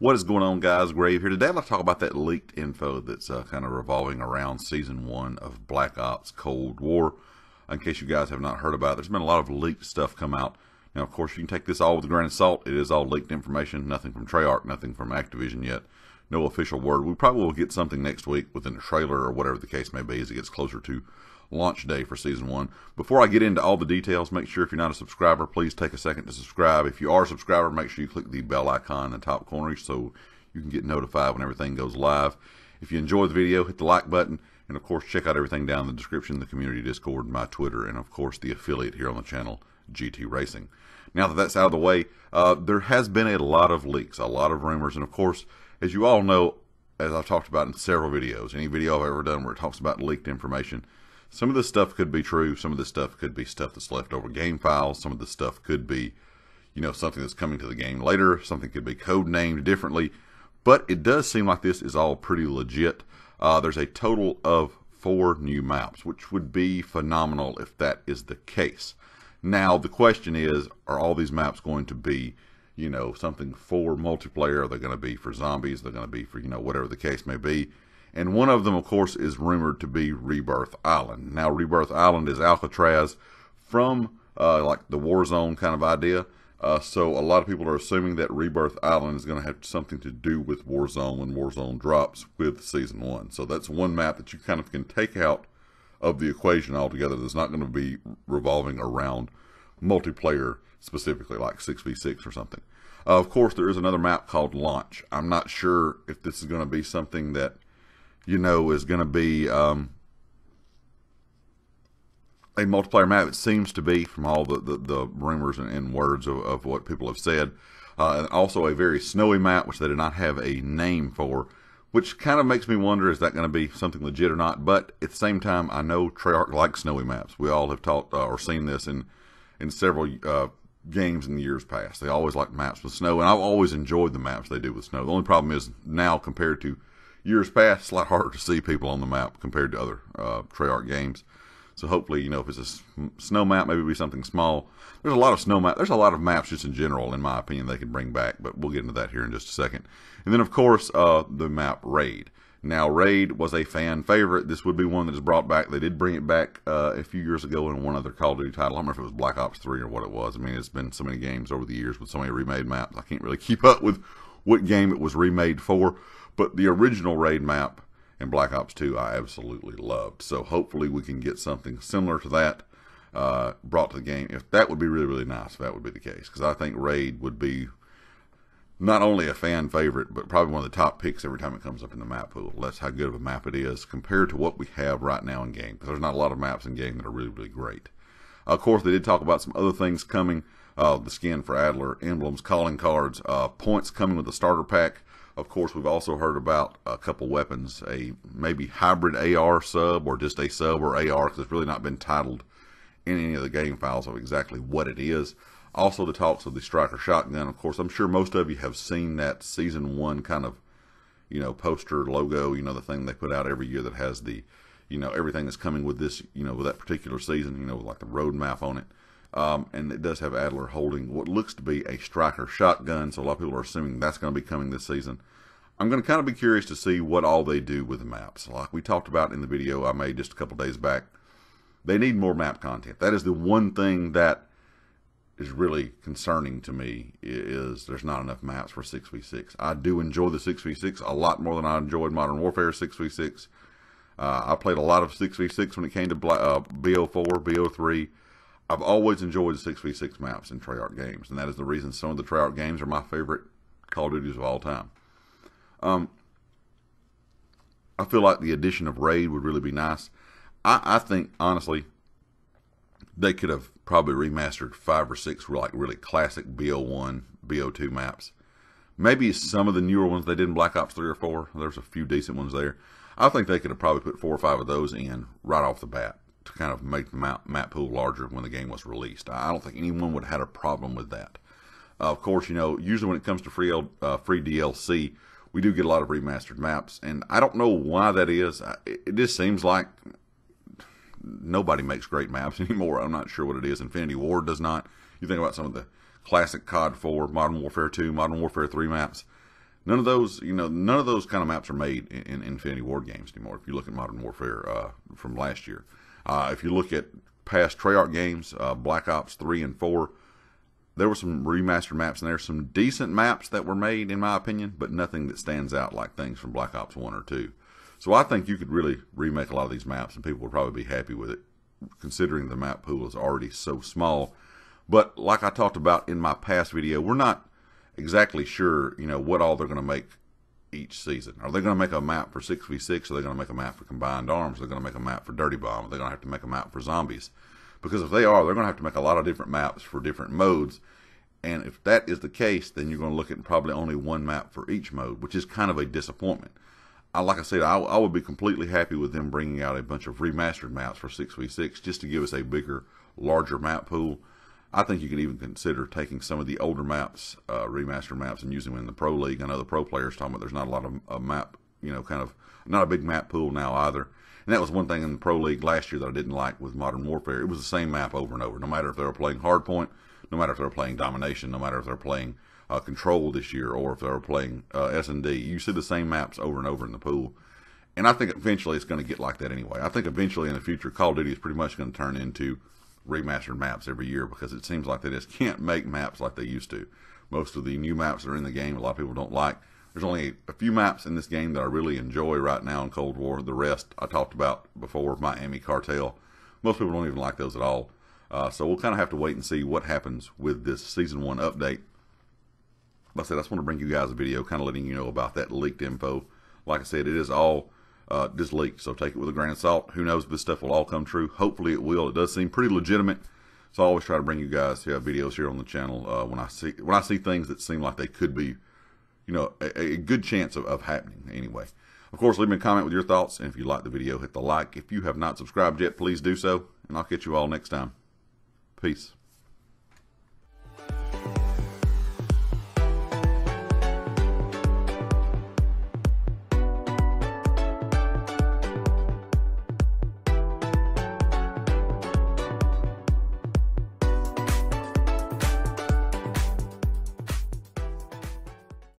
What is going on, guys? Grave here. Today I'd like to talk about that leaked info that's kind of revolving around Season 1 of Black Ops Cold War. In case you guys have not heard about it, there's been a lot of leaked stuff come out. Now, of course, you can take this all with a grain of salt. It is all leaked information. Nothing from Treyarch, nothing from Activision yet. No official word. We probably will get something next week within a trailer or whatever the case may be as it gets closer to launch day for Season 1. Before I get into all the details, make sure if you're not a subscriber, please take a second to subscribe. If you are a subscriber, make sure you click the bell icon in the top corner so you can get notified when everything goes live. If you enjoy the video, hit the like button, and of course check out everything down in the description, the community Discord, my Twitter, and of course the affiliate here on the channel, GT Racing. Now that that's out of the way, there has been a lot of leaks, a lot of rumors, and of course, as you all know, as I've talked about in several videos, any video I've ever done where it talks about leaked information, some of this stuff could be true, some of this stuff could be stuff that's left over game files, some of this stuff could be, you know, something that's coming to the game later, something could be codenamed differently, but it does seem like this is all pretty legit. There's a total of 4 new maps, which would be phenomenal if that is the case. Now, the question is, are all these maps going to be, you know, something for multiplayer? Are they going to be for zombies? They're going to be for, you know, whatever the case may be. And one of them, of course, is rumored to be Rebirth Island. Now, Rebirth Island is Alcatraz from, like, the Warzone kind of idea. So a lot of people are assuming that Rebirth Island is going to have something to do with Warzone when Warzone drops with Season 1. So that's one map that you kind of can take out of the equation altogether that's not going to be revolving around multiplayer specifically, like 6v6 or something. Of course, there is another map called Launch. I'm not sure if this is going to be something that, you know, is going to be a multiplayer map. It seems to be, from all the rumors and words of what people have said. And also a very snowy map, which they did not have a name for, which kind of makes me wonder, is that going to be something legit or not? But at the same time, I know Treyarch likes snowy maps. We all have talked or seen this in several games in the years past. They always like maps with snow, and I've always enjoyed the maps they do with snow. The only problem is now, compared to years past, it's a lot harder to see people on the map compared to other Treyarch games. So hopefully, you know, if it's a snow map, maybe it'll be something small. There's a lot of snow map. There's a lot of maps just in general, in my opinion, they could bring back. But we'll get into that here in just a second. And then, of course, the map Raid. Now, Raid was a fan favorite. This would be one that is brought back. They did bring it back a few years ago in one other Call of Duty title. I don't remember if it was Black Ops 3 or what it was. I mean, it's been so many games over the years with so many remade maps. I can't really keep up with what game it was remade for. But the original Raid map in Black Ops 2 I absolutely loved. So hopefully we can get something similar to that brought to the game. If that would be really, really nice if that would be the case. Because I think Raid would be not only a fan favorite, but probably one of the top picks every time it comes up in the map pool. That's how good of a map it is compared to what we have right now in game. Because there's not a lot of maps in game that are really, really great. Of course, they did talk about some other things coming. The skin for Adler, emblems, calling cards, points coming with the starter pack. Of course, we've also heard about a couple weapons, a maybe hybrid AR sub or just a sub or AR, because it's really not been titled in any of the game files of exactly what it is. Also, the talks of the Striker shotgun. Of course, I'm sure most of you have seen that Season 1 kind of, you know, poster logo, you know, the thing they put out every year that has the, you know, everything that's coming with this, you know, with that particular season, you know, with like the roadmap on it. And it does have Adler holding what looks to be a Striker shotgun, so a lot of people are assuming that's going to be coming this season. I'm going to kind of be curious to see what all they do with the maps. Like we talked about in the video I made just a couple days back, they need more map content. That is the one thing that is really concerning to me, is there's not enough maps for 6v6. I do enjoy the 6v6 a lot more than I enjoyed Modern Warfare 6v6. I played a lot of 6v6 when it came to BO4, BO3. I've always enjoyed the 6v6 maps in Treyarch games, and that is the reason some of the Treyarch games are my favorite Call of Duties of all time. I feel like the addition of Raid would really be nice. I think, honestly, they could have probably remastered 5 or 6 like really classic BO1, BO2 maps. Maybe some of the newer ones they did in Black Ops 3 or 4. There's a few decent ones there. I think they could have probably put 4 or 5 of those in right off the bat, to kind of make the map pool larger when the game was released. I don't think anyone would have had a problem with that. Of course, you know, usually when it comes to free DLC, we do get a lot of remastered maps, and I don't know why that is. It just seems like nobody makes great maps anymore. I'm not sure what it is. Infinity Ward does not. You think about some of the classic COD 4, Modern Warfare 2, Modern Warfare 3 maps. None of those, you know, none of those kind of maps are made in Infinity Ward games anymore. If you look at Modern Warfare from last year, if you look at past Treyarch games, Black Ops 3 and 4, there were some remastered maps in there, some decent maps that were made, in my opinion, but nothing that stands out like things from Black Ops 1 or 2. So I think you could really remake a lot of these maps, and people would probably be happy with it, considering the map pool is already so small. But like I talked about in my past video, we're not exactly sure, you know, what all they're going to make each season. Are they going to make a map for 6v6? Are they going to make a map for Combined Arms? Are they going to make a map for Dirty Bomb? Are they going to have to make a map for Zombies? Because if they are, they're going to have to make a lot of different maps for different modes. And if that is the case, then you're going to look at probably only one map for each mode, which is kind of a disappointment. Like I said, I would be completely happy with them bringing out a bunch of remastered maps for 6v6 just to give us a bigger, larger map pool. I think you can even consider taking some of the older maps, remastered maps, and using them in the Pro League. I know the pro players talking about there's not a lot of map, you know, kind of not a big map pool now either. And that was one thing in the Pro League last year that I didn't like with Modern Warfare. It was the same map over and over, no matter if they were playing Hardpoint, no matter if they were playing Domination, no matter if they were playing Control this year, or if they were playing S&D. You see the same maps over and over in the pool. And I think eventually it's going to get like that anyway. I think eventually in the future, Call of Duty is pretty much going to turn into remastered maps every year, because it seems like they just can't make maps like they used to. Most of the new maps that are in the game, a lot of people don't like. There's only a few maps in this game that I really enjoy right now in Cold War. The rest I talked about before, Miami Cartel. Most people don't even like those at all. So we'll kind of have to wait and see what happens with this Season 1 update. Like I said, I just want to bring you guys a video kind of letting you know about that leaked info. Like I said, it is all just leaked, so take it with a grain of salt. Who knows if this stuff will all come true? Hopefully it will. It does seem pretty legitimate, so I always try to bring you guys videos here on the channel when I see things that seem like they could be, you know, a good chance of happening anyway. Of course, leave me a comment with your thoughts, and if you like the video, hit the like. If you have not subscribed yet, please do so, and I'll catch you all next time. Peace.